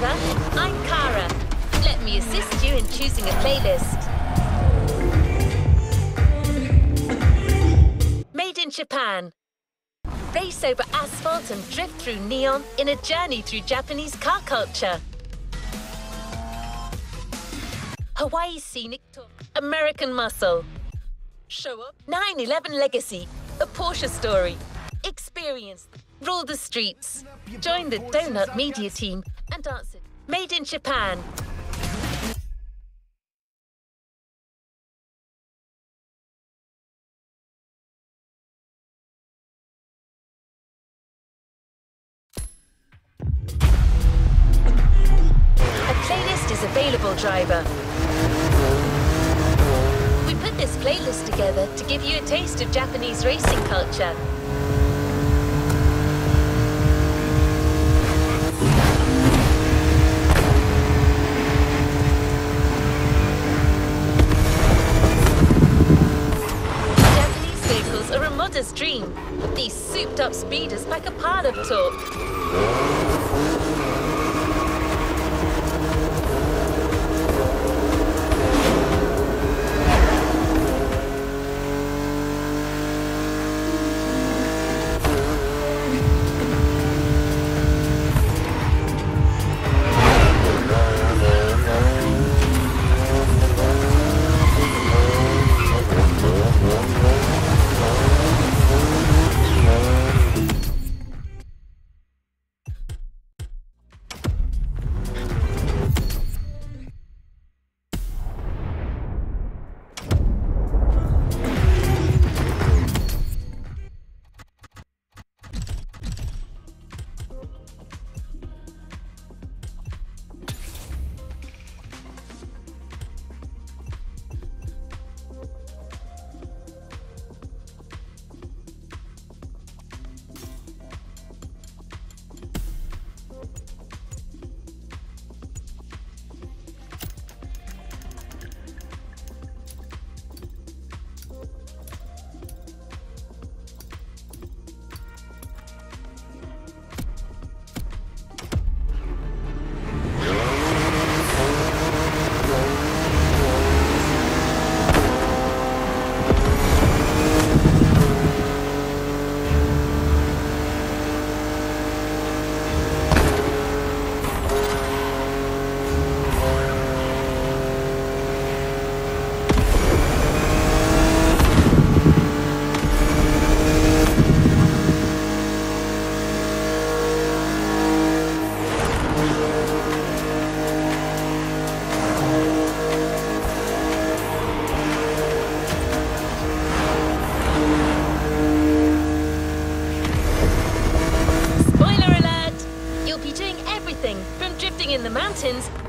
driver. I'm Cara. Let me assist you in choosing a playlist. Made in Japan. Race over asphalt and drift through neon in a journey through Japanese car culture. Hawaii Scenic Tour. American Muscle. Show up. 9/11 Legacy. A Porsche story. Experience. Rule the streets. Join the Donut Media team and dance it. Made in Japan. A playlist is available, driver. We put this playlist together to give you a taste of Japanese racing culture. Dream. These souped-up speeders pack a pile of torque.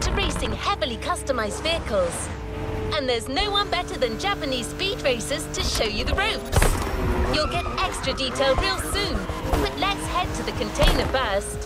To racing heavily customized vehicles. And there's no one better than Japanese speed racers to show you the ropes. You'll get extra detail real soon, but let's head to the container first.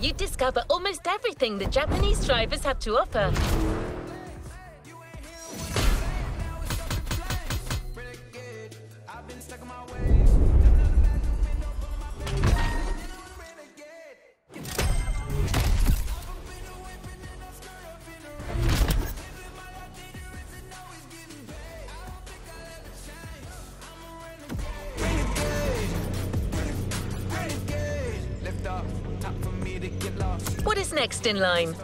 You discover almost everything the Japanese drivers have to offer. What is next in line?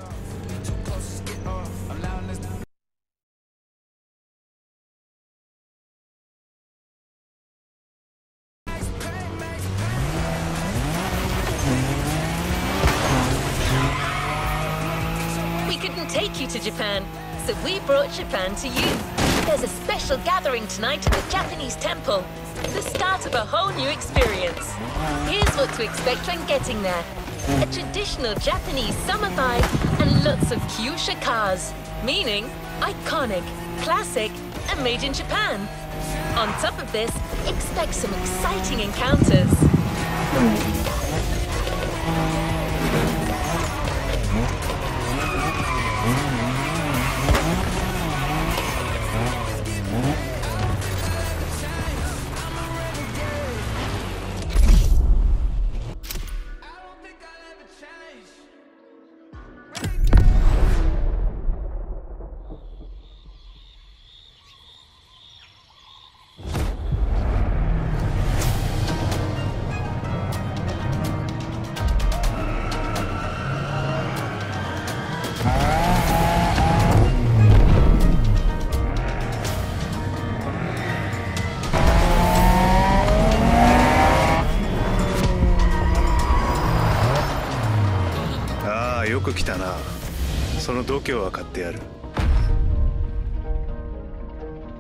We couldn't take you to Japan, so we brought Japan to you. There's a special gathering tonight at the Japanese temple. The start of a whole new experience. Here's what to expect when getting there. A traditional Japanese summer vibe and lots of Kyusha cars, meaning iconic, classic and made in Japan. On top of this, expect some exciting encounters.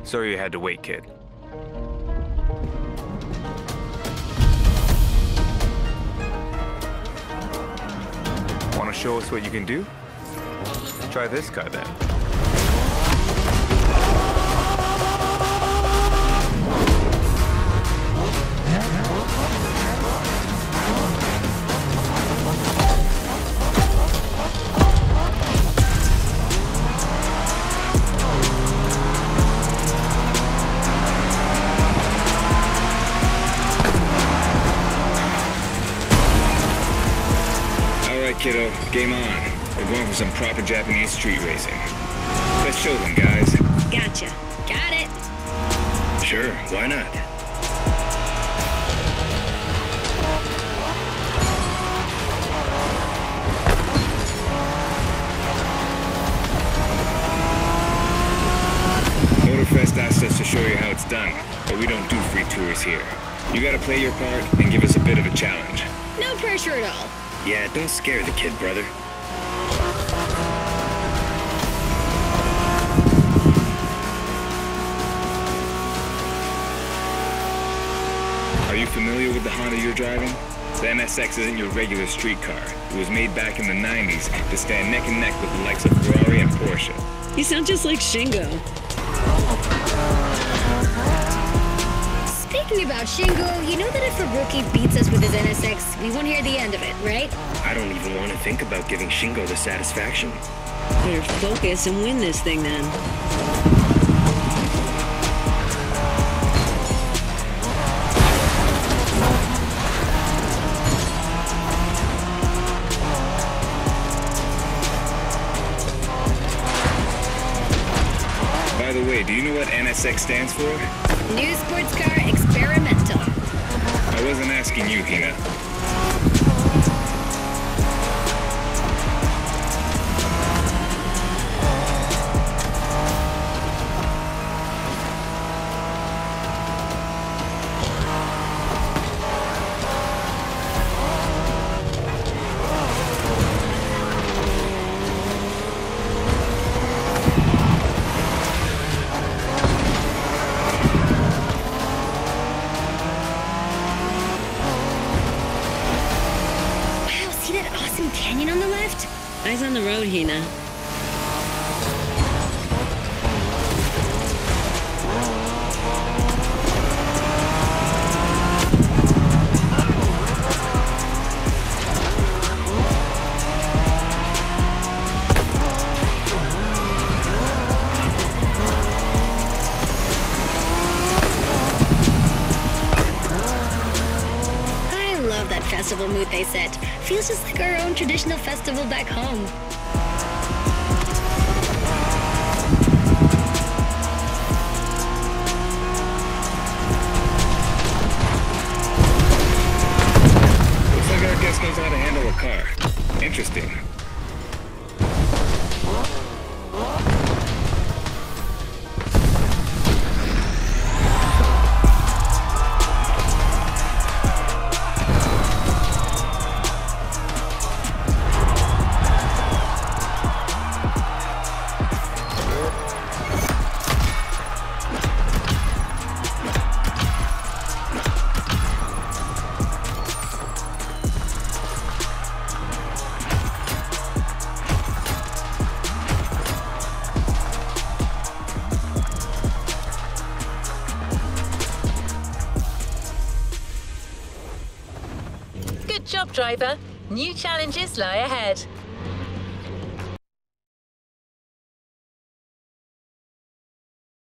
Sorry you had to wait, kid. Wanna show us what you can do? Try this guy then. Game on. We're going for some proper Japanese street racing. Let's show them, guys. Gotcha. Got it. Sure, why not? Motorfest asked us to show you how it's done, but we don't do free tours here. You gotta play your part and give us a bit of a challenge. No pressure at all. Yeah, don't scare the kid, brother. Are you familiar with the Honda you're driving? The NSX isn't your regular street car. It was made back in the 90s to stand neck and neck with the likes of Ferrari and Porsche. You sound just like Shingo. Speaking about Shingo, you know that if a rookie beats us with his NSX, we won't hear the end of it, right? I don't even want to think about giving Shingo the satisfaction. Better focus and win this thing then. By the way, do you know what NSX stands for? New sports car experimental. I wasn't asking you, Tina. Canyon on the left? Eyes on the road, Hina. Festival mood they set. Feels just like our own traditional festival back home. Looks like our guest knows how to handle a car. Interesting. Driver, new challenges lie ahead.